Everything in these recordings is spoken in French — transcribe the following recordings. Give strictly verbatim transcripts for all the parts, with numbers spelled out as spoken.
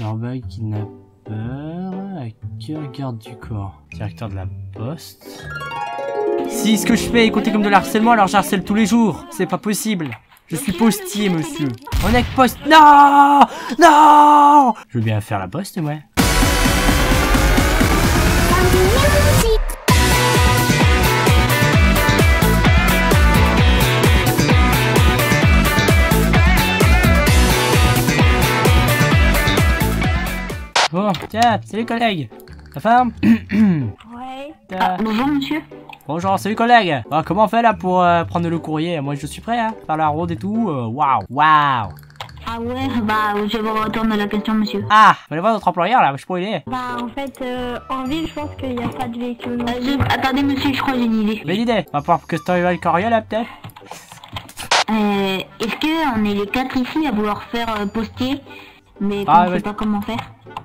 Norberg kidnappeur, acteur, garde du corps, directeur de la poste. Si ce que je fais est compté comme de l'harcèlement, alors j'harcèle tous les jours. C'est pas possible. Je suis postier, monsieur. On est poste. Non, non. Je veux bien faire la poste, ouais. Bon, tiens, salut collègue. La femme. Ouais. Ah, bonjour monsieur. Bonjour, salut collègue. Ah, comment on fait là pour euh, prendre le courrier? Moi je suis prêt, hein. Faire la ronde et tout. Waouh, waouh. Wow. Ah ouais, bah je vous retourne la question monsieur. Ah, vous allez voir notre employeur là, je sais pas où il est. Bah en fait, euh, en ville je pense qu'il n'y a pas de véhicule. Euh, je... Attendez monsieur, je crois que j'ai une idée. Belle idée. On va pouvoir customiser le courrier là peut-être. Euh, Est-ce qu'on est les quatre ici à vouloir faire euh, postier? Mais ah, je sais bah... pas comment faire.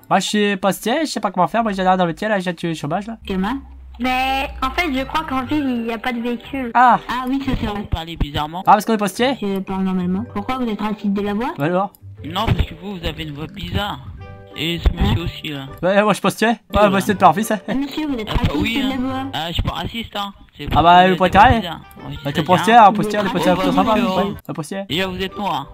Moi je suis postier, je sais pas comment faire, moi j'ai l'air dans le métier là, j'ai du chômage là. Comment? Mais en fait je crois qu'en ville il n'y a pas de véhicule. Ah. Ah oui ça c'est vrai. Vous parlez bizarrement. Ah parce qu'on est postier. Je parle normalement. Pourquoi vous êtes en train de la voix? Bah alors. Non parce que vous vous avez une voix bizarre. Et ce monsieur hein aussi là. Bah moi je suis postier. Ouais bah, bah c'est de parfait ça. Monsieur vous êtes raciste ah, oui, hein. De la voix. Ah je suis pas raciste hein. Ah bah le poitier. Bah t'es postier, un postier, le postier plutôt sympa. Un postier. Déjà vous êtes noir.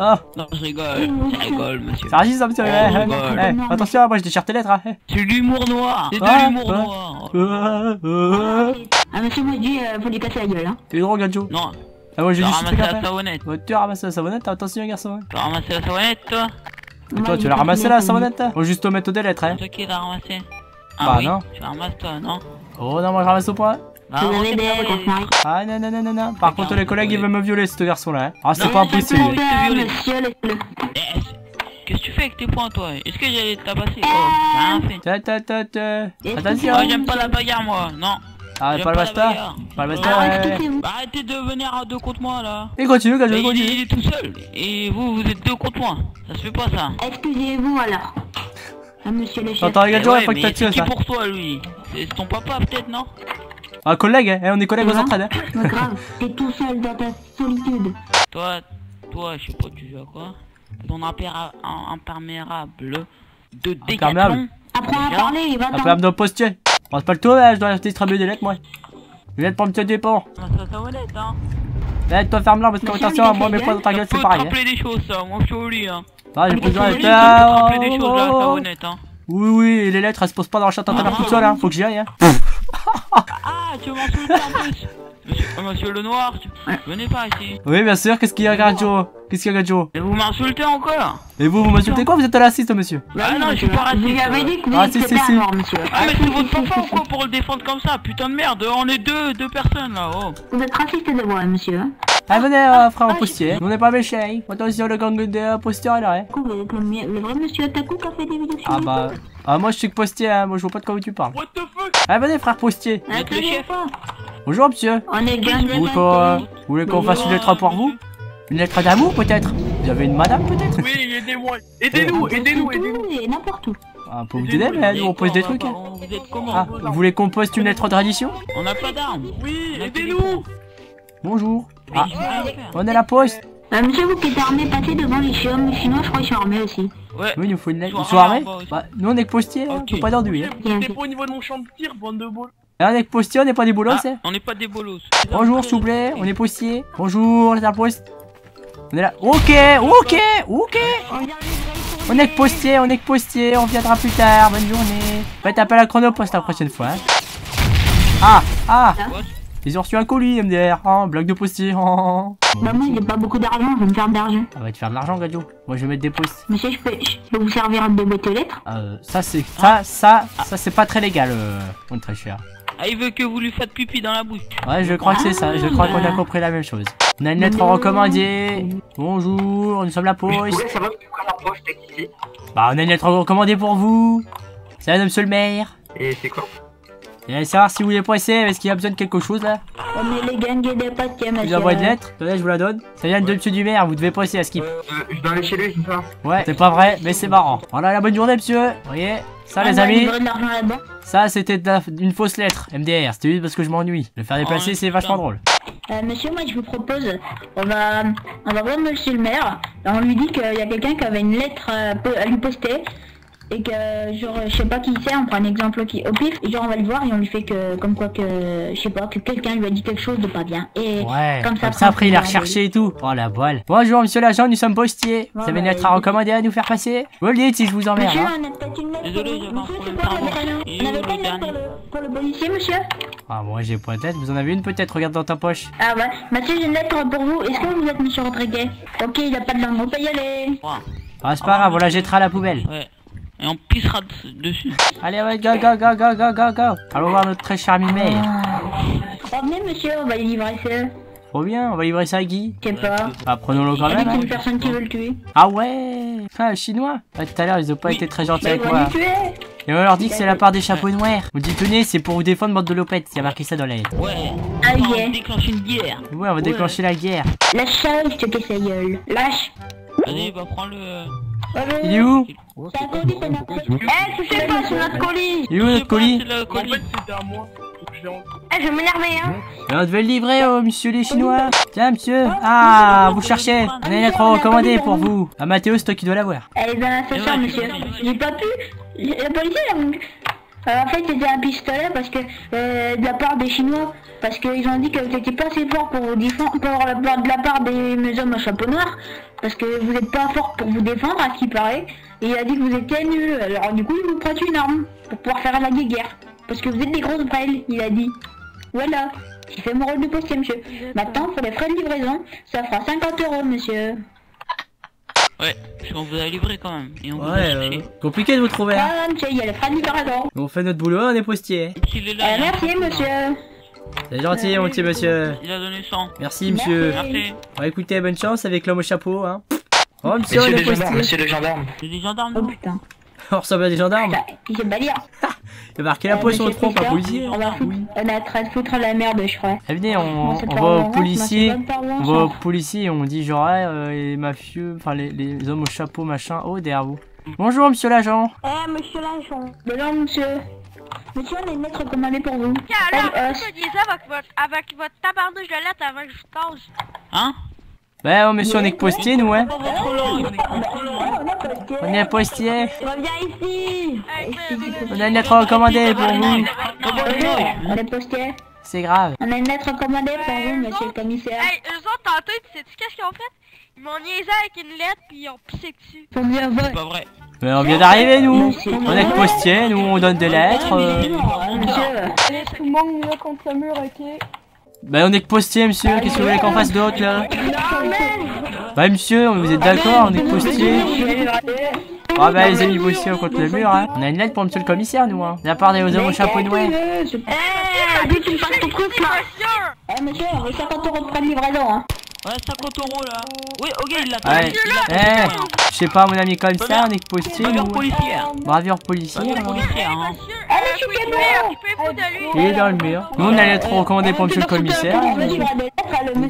Oh. Non, je rigole, je rigole, monsieur. Ça raciste, ça, monsieur. Oh, hey, hey, hey. Attention, moi je déchire tes lettres. Hein. Hey. C'est l'humour noir. C'est de ah, l'humour ah, noir. Ah, ah, ah. ah, monsieur, moi je dis, euh, faut lui casser la gueule. Hein. T'es drôle, Gadjo. Non. Ah, moi je dis, ramasser la savonnette. Ouais, tu as ramassé la savonnette, attention, garçon. Hein. Tu as ramassé la savonnette, toi. Et toi, tu l'as ramassé la savonnette. Faut juste te mettre des lettres. Hein. C'est toi qui l'as ramassé. Ah, bah, oui. Non. Tu ramasses, toi, non. Oh, non, moi je ramasse au point. Bah, vous avez des... Ah non non non non non. Par contre les collègues ils veulent me violer ce garçon là hein. Ah c'est pas impossible. Qu'est-ce que tu fais avec tes poings toi? Est-ce que j'allais te tabasser? Oh t'as rien fait. Attention. Oh j'aime pas la bagarre moi. Non. Ah pas le basta. Pas le basta. Arrêtez de venir à deux contre moi là. Et continue quand je continue. Il est tout seul. Et vous vous êtes deux contre moi. Ça se fait pas ça. Excusez-vous alors. Monsieur le chef. Attends regarde toi il faut que t'as tué ça. C'est pour toi lui. C'est ton papa peut-être non? Ah collègue, hein, on est collègues aux entraînes. Hein. Pas grave, t'es tout seul dans ta solitude. Toi, toi, je sais pas tu joues à quoi. Ton imperméable de décathlon. Apprends à parler, il va t'en. Nos postiers. Pense pas le tour, je dois distribuer des lettres moi. Des lettres pour me tirer des ponts. Ça ça honnête hein. Eh toi ferme-la parce que attention, moi mes points dans ta gueule c'est pareil. Je peux te rappeler des choses, moi je suis au lit hein. Ah j'ai besoin de te rappeler des choses là, ça honnête hein. Oui oui, les lettres elles se posent pas dans le chat intérieur tout seul hein, faut que j'y aille hein. Ah, tu veux m'en soulever en plus. Monsieur, monsieur le noir, tu... venez pas ici. Oui, bien sûr, qu'est-ce qu'il y a, Gadjo? Qu'est-ce qu'il y a, Gadjo? Et vous m'insultez encore? Et vous, vous m'insultez quoi? Vous êtes à l'assiste, monsieur? Ah non, je suis pas raciste. Vous avez dit que vous étiez pas mort, monsieur. Ah, mais c'est votre papa ou quoi pour le défendre comme ça? Putain de merde, on est deux, deux personnes là, oh. Vous êtes raciste de moi, monsieur. Ah, venez, euh, frère, au postier. On n'est pas méchants. Attention, le gang de postiers est là, hein. Le vrai monsieur Otaku qui a fait des vidéos. Ah, bah. Ah, moi je suis que postier, hein. Moi je vois pas de quoi tu parles. What the fuck? Ah, venez, frère postier. Ah, le chef. Bonjour, monsieur. On est gang de postiers. Vous voulez qu'on fasse une lettre pour vous? Une lettre d'amour, peut-être? Vous avez une madame, peut-être? Oui, aidez-moi. Aidez-nous, aidez-nous, aidez-nous. N'importe où. Ah, pour vous aider, mais nous on pose des trucs. Ah, vous voulez qu'on poste une lettre de tradition? On n'a pas d'armes. Oui, aidez-nous. Bonjour. Ah, on est à la poste. Bah, monsieur, vous qui êtes armé, passez devant les chiots, sinon je crois que je suis armé aussi. Ouais. Oui, il nous faut une lettre. Ils sont armés? Bah, nous on est postiers, okay. On peut pas d'enduit. C'était pas au niveau de mon champ de tir, bande de bolos. On est postiers, on n'est pas des bolos, ah, hein. On n'est pas des bolos. Bonjour, s'il vous plaît, on est postiers. Bonjour, les postes. On est là. Ok, ok, ok. On est postiers, on est postiers, on viendra plus tard. Bonne journée. Faites appel à Chronopost la prochaine fois. Hein. Ah, ah. What? Ils ont reçu un colis, M D R, hein, bloc de postier. Hein. Bah moi j'ai pas beaucoup d'argent, je vais me faire de l'argent. Ah va te faire de l'argent, Gadjo. Moi je vais mettre des postes. Monsieur, je peux, je peux vous servir de boîte aux lettres. Euh, ça c'est ça, ça, ah. Ça c'est pas très légal, euh, on très cher. Ah il veut que vous lui faites pipi dans la bouche. Ouais, je crois ah, que c'est ça. Je crois qu'on a compris la même chose. On a une lettre recommandée. Bonjour, nous sommes la poste. Oui, ça va, la poste ici. Bah on a une lettre recommandée pour vous. C'est un homme seul maire. Et c'est quoi? Il allez savoir si vous voulez presser, est-ce qu'il y a besoin de quelque chose là? On est les gangs de potes, monsieur. Vous envoyez une lettre? Attendez, je vous la donne. Ça vient de monsieur du maire, vous devez presser à Skip. Euh, je dois aller chez lui, c'est ça? Ouais, c'est pas vrai, mais c'est marrant. Voilà, la bonne journée, monsieur. Vous voyez? Ça, les amis. Ça, c'était une fausse lettre, M D R. C'était juste parce que je m'ennuie. Le faire déplacer, c'est vachement drôle. Euh, monsieur, moi je vous propose, on va, on va voir monsieur le maire, on lui dit qu'il y a quelqu'un qui avait une lettre à lui poster, et que, genre, je sais pas qui c'est, on prend un exemple qui, au pif, et genre on va le voir et on lui fait que, comme quoi que, je sais pas, que quelqu'un lui a dit quelque chose de pas bien. Et ouais, comme ça, comme ça après il a recherché et tout. Oh la voile. Bonjour monsieur l'agent, nous sommes postiers. Vous avez une lettre à recommander à nous faire passer? Vous le dites si je vous emmerde. Monsieur, on a peut-être une lettre. Désolé, j'ai pas une lettre pour le, pour le policier, monsieur? Ah, moi j'ai pas de lettre, vous en avez une peut-être, regarde dans ta poche. Ah ouais, monsieur, j'ai une lettre pour vous. Est-ce que vous êtes monsieur Rodriguez? Ok, il a pas de langue, on peut y aller. Ah, c'est pas grave, on la jettera à la poubelle. Ouais. Et on pissera dessus. Allez, ouais, go, go, go, go, go, go, go. Allons voir notre très charmant mail. Revenez, monsieur, on va livrer ça. Trop bien, on va livrer ça à Guy. Je sais pas. Ah, prenons-le quand même. Il y a une personne qui veut le tuer. Ah ouais. Ah, chinois. Ah, tout à l'heure, ils ont pas été très gentils avec moi. Et on leur dit que c'est la part des chapeaux noirs. On dit, tenez, c'est pour vous défendre, bande de lopettes. Il y a marqué ça dans la lettre. Ouais. Ah, yeah. On va déclencher une guerre. Ouais, on va déclencher la guerre. Lâche ça, je te casse la gueule. Lâche. Allez, bah, prends le. Il est où? C'est un colis, c'est notre colis. Eh, touchez pas, c'est notre colis. Il est où notre colis? En fait, c'était à moi. Eh, je vais m'énerver, hein. On devait le livrer au monsieur les Chinois. Tiens, monsieur. Ah, vous cherchez. On a une lettre recommandée pour vous. Ah, Mathéo, c'est toi qui dois l'avoir. Elle est dans la chaussure, monsieur. J'ai pas pu. La police, elle a. Euh, en fait, c'était un pistolet parce que euh, de la part des Chinois, parce qu'ils ont dit que vous n'étiez pas assez fort pour vous défendre, pour la, de la part des hommes à chapeau noir, parce que vous n'êtes pas fort pour vous défendre, à ce qui paraît. Et il a dit que vous étiez nuls. Alors du coup, il vous prête une arme pour pouvoir faire la guerre, parce que vous êtes des grosses brêles, il a dit. Voilà, j'ai fait mon rôle de postier, monsieur. Maintenant, pour les frais de livraison, ça fera cinquante euros, monsieur. Ouais, parce qu'on vous a livré quand même. Et on ouais, euh, compliqué de vous trouver. Ah, monsieur, il y a le frère du caractère. On fait notre boulot, on est postier. Est là, euh, merci, monsieur. C'est gentil, euh, mon petit monsieur. Il a donné cent. Merci, monsieur. Merci. Bon, écoutez, bonne chance avec l'homme au chapeau, hein. Oh, monsieur, monsieur on est postier. Monsieur le gendarme. C'est des gendarmes. Oh putain. On ressemble à des gendarmes. Il sait pas lire. Il a marqué la peau sur le front, pas policier. On est en train de foutre la merde, je crois. Venez, on va aux policiers. On va aux policiers, on dit genre, les mafieux, enfin les hommes au chapeau, machin. Oh, derrière vous. Bonjour, monsieur l'agent. Eh, monsieur l'agent. Bonjour, monsieur. Monsieur, on a une lettre recommandée pour vous. Tiens, alors, je disais avec votre tabarnouche de lettre avant que je cause. Hein? Bah, monsieur, on est que postier, nous, hein. On est un postier. Reviens ici. On a une lettre recommandée pour vous. On est postier. C'est grave. On a une lettre recommandée pour vous, monsieur le commissaire. Hey, eux autres, tantôt, tu sais-tu qu'est-ce qu'ils ont fait? Ils m'ont niaisé avec une lettre, puis ils ont pissé dessus. C'est pas vrai. Mais on vient d'arriver, nous. On est que postier, nous, on donne des lettres. Monsieur, tout le monde est contre le mur, ok? Bah on est que postier monsieur, qu'est-ce que vous voulez qu'on fasse d'autre là? Bah monsieur, vous êtes d'accord, on est que postier. Ah bah les amis postiers contre le mur hein. On a une lettre pour monsieur le commissaire nous hein. De la part des hommes au chapeau noir. Eh tu me passes ton truc là. Eh monsieur, cinquante euros de frais de livraison hein. Ouais cinquante euros là. Oui ok il l'a pas. Eh je sais pas mon ami comme ça, on est que postier. Bravure policière. Bravure policière. Il est dans le mur. Nous on a lettre recommandée pour monsieur le commissaire.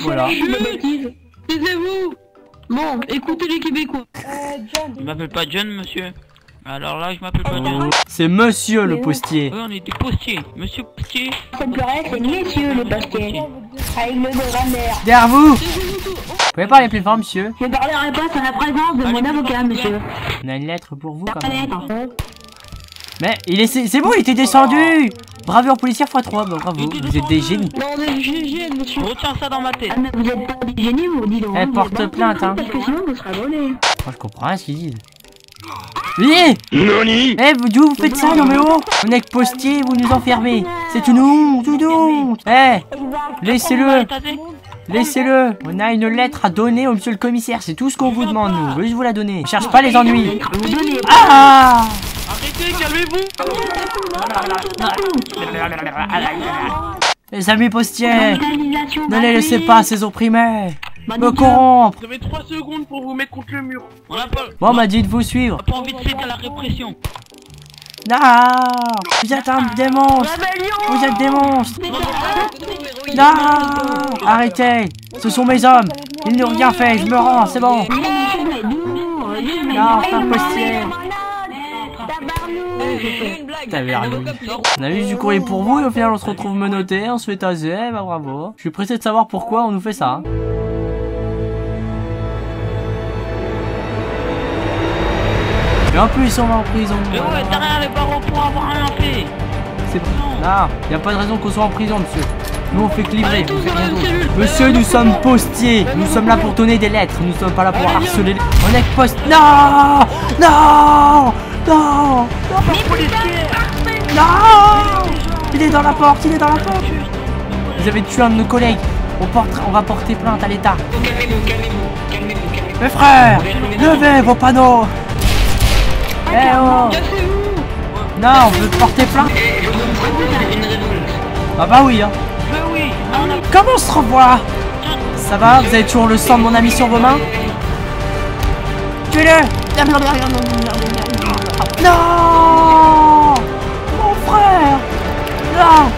Voilà. Taisez-vous. Bon, écoutez les Québécois. Je m'appelle pas John, monsieur. Alors là, je m'appelle pas John. C'est monsieur le postier. Oui, on est des postiers. Monsieur postier. C'est plus vrai, c'est messieurs le postier. Avec le grand-mère. Derrière vous. Vous pouvez parler plus fort, monsieur. Je ne parlerai pas sans la présence de mon avocat, monsieur. On a une lettre pour vous, quand même. Mais il est, c'est bon, il était descendu. Bravure policière fois trois, bah, bravo. Vous êtes des génies. Non, on est des génies, monsieur. Retiens ça dans ma tête. Ah, mais vous êtes pas des génies, vous dites. Elle porte plainte, hein. Parce que sinon, vous serez volé. Moi, je comprends rien ce qu'ils disent. Oui. Noni. Eh, d'où vous faites ça, non mais oh. On est que postier, vous nous enfermez. C'est une honte, une honte. Eh, laissez-le. Laissez-le. On a une lettre à donner au monsieur le commissaire. C'est tout ce qu'on vous demande, nous. Je veux juste vous la donner. Je cherche pas les ennuis. Ah. Les amis postiers, ne les laissez pas ces opprimés me corrompre. Vous avez trois secondes pour vous mettre contre le mur. Bon bah dites vous suivre. Pas envie de faire la répression. Non, vous êtes un des monstres. Vous êtes des monstres. Non, arrêtez. Ce sont mes hommes. Ils n'ont rien fait. Je me rends. C'est bon. Non, pas postier. T'avais rien vu. On a eu du courrier pour vous et au final on se retrouve menotté, on se fait taser, bah bravo. Je suis pressé de savoir pourquoi on nous fait ça. Et en plus ils sont en prison. Mais ouais, t'as rien les barreaux pour avoir rien fait. C'est bon. Là, y a pas de raison qu'on soit en prison, monsieur. Nous on fait que livrer. Monsieur, nous sommes postiers. Nous sommes là pour donner des lettres. Nous sommes pas là pour harceler les... On est poste. Non, non, non, non. Il est dans la porte, il est dans la porte. Vous avez tué un de nos collègues. On, porte... on va porter plainte à l'État. Mes frères, levez vos panneaux. Eh oh. Non, on veut porter plainte. Ah bah oui, hein. Comment on se revoit? Ça va? Vous avez toujours le sang de mon ami sur vos mains? Tuez-le! Non! Mon frère! Non!